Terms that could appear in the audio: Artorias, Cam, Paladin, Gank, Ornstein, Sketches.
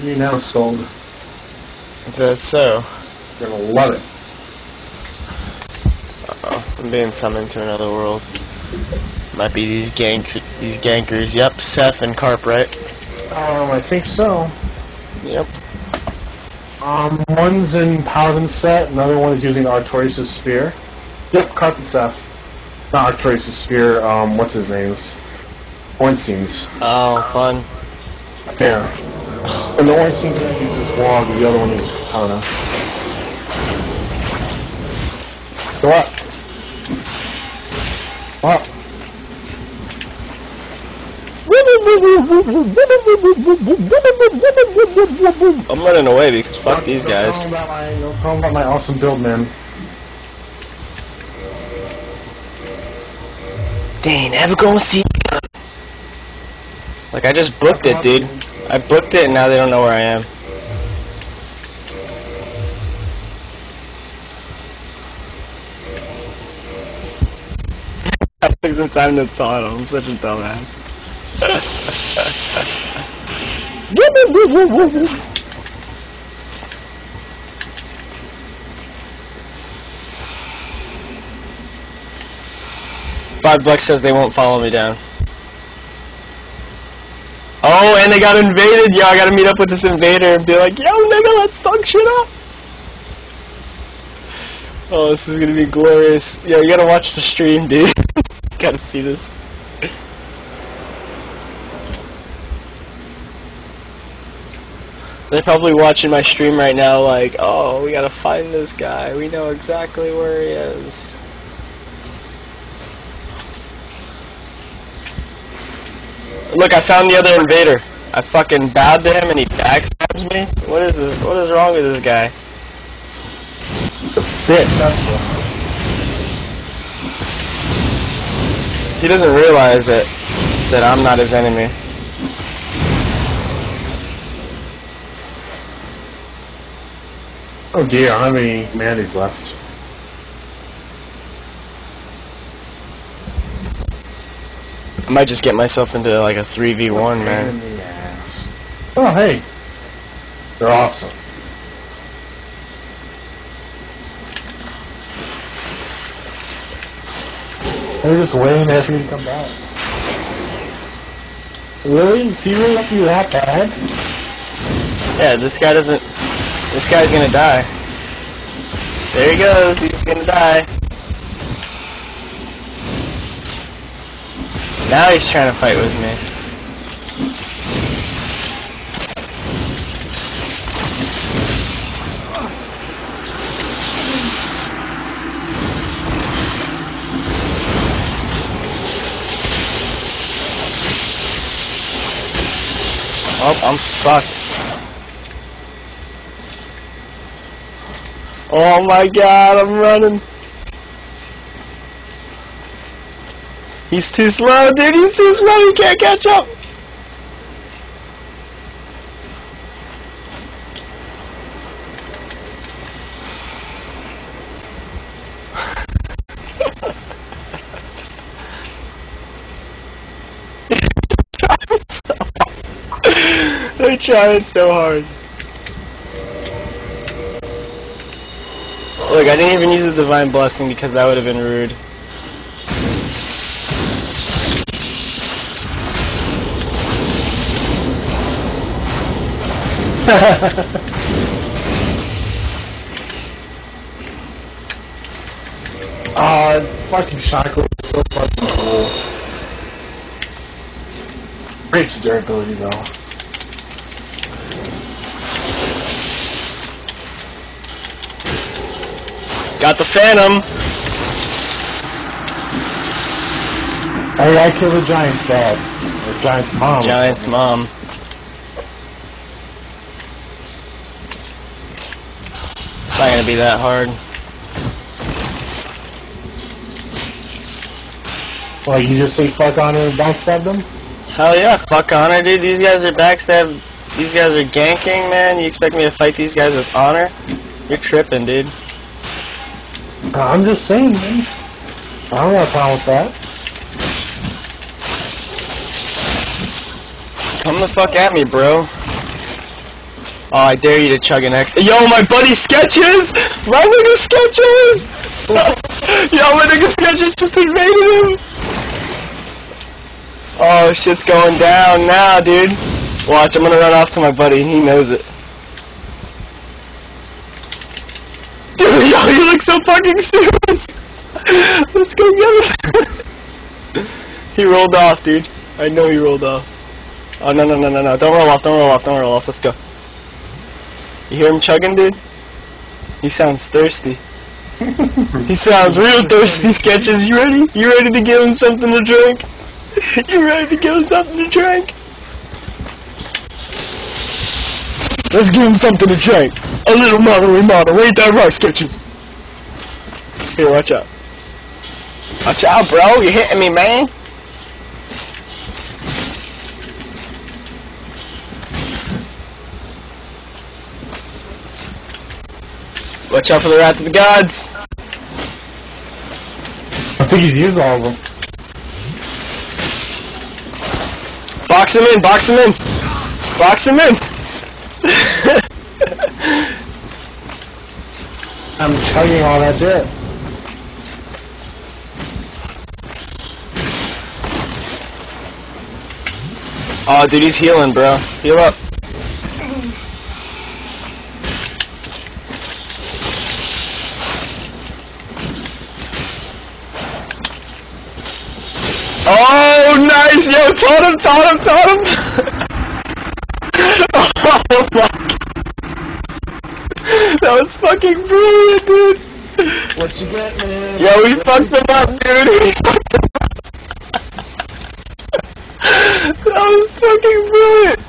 What are you now sold? That's so. You're gonna love it. Uh-oh. I'm being summoned to another world. Might be these gankers. Yep, Seth and Carp, right? I think so. Yep. One's in Paladin's set, another one is using Artorias' spear. Yep, Carp and Seth. Not Artorias' spear, what's his name's? Ornstein's. Oh, fun. Yeah. And the Ornstein guy uses log, the other one is katana. Go up. Up. I'm running away because fuck these guys. Don't tell them about my awesome build, man. They ain't ever gonna see. Like, I just booked it, dude. I booked it and now they don't know where I am. I took the time to taunt him. I'm such a dumbass. $5 says they won't follow me down. Oh, and they got invaded, yo, I gotta meet up with this invader and be like, yo, nigga, let's fuck shit up! Oh, this is gonna be glorious. Yo, you gotta watch the stream, dude. Gotta see this. They're probably watching my stream right now like, oh, we gotta find this guy, we know exactly where he is. Look, I found the other invader. I fucking bowed to him and he backstabs me? What is this? What is wrong with this guy? Shit. He doesn't realize that I'm not his enemy. Oh dear, how many humanities left? I might just get myself into like a 3v1, man. Oh, hey. They're awesome. They're just waiting there for you to come back. Really? Is he really up to you that bad? Yeah, this guy doesn't... This guy's gonna die. There he goes, he's gonna die. Now he's trying to fight with me. Oh, I'm fucked. Oh my god, I'm running. He's too slow, dude, he's too slow, he can't catch up! They're trying so hard. Look, I didn't even use the Divine Blessing because that would have been rude. Fucking shackle is so fucking cool. Breaks the durability though. Got the Phantom. Hey, I killed the Giant's dad. Or Giant's mom. Giant's mom. It's not gonna be that hard. Like, you just say fuck honor and backstab them? Hell yeah, fuck honor, dude. These guys are backstab. These guys are ganking, man. You expect me to fight these guys with honor? You're tripping, dude. I'm just saying, man. I don't have a problem with that. Come the fuck at me, bro. I dare you to chug an extra. Yo, my buddy Sketches! My nigga Sketches! Yo, my nigga Sketches just invaded him! Oh, shit's going down now, dude. Watch, I'm gonna run off to my buddy. He knows it. Dude, yo, you look so fucking serious! Let's go get him! He rolled off, dude. I know he rolled off. Oh, no, no, no, no, no. Don't roll off, don't roll off, don't roll off. Let's go. You hear him chugging, dude? He sounds thirsty. He sounds real thirsty, Sketches. You ready? You ready to give him something to drink? You ready to give him something to drink? Let's give him something to drink. A little model. Ain't that right, Sketches? Here, watch out. Watch out, bro. You're hitting me, man. Watch out for the wrath of the gods! I think he's used all of them. Box him in! Box him in! Box him in! I'm chugging all that shit. Oh, dude, he's healing, bro. Heal up. Oh, nice! Yo, totem! Oh my god. That was fucking brilliant, dude! What you get, man? Yo, we fucked him up, dude! We fucked him up! That was fucking brilliant!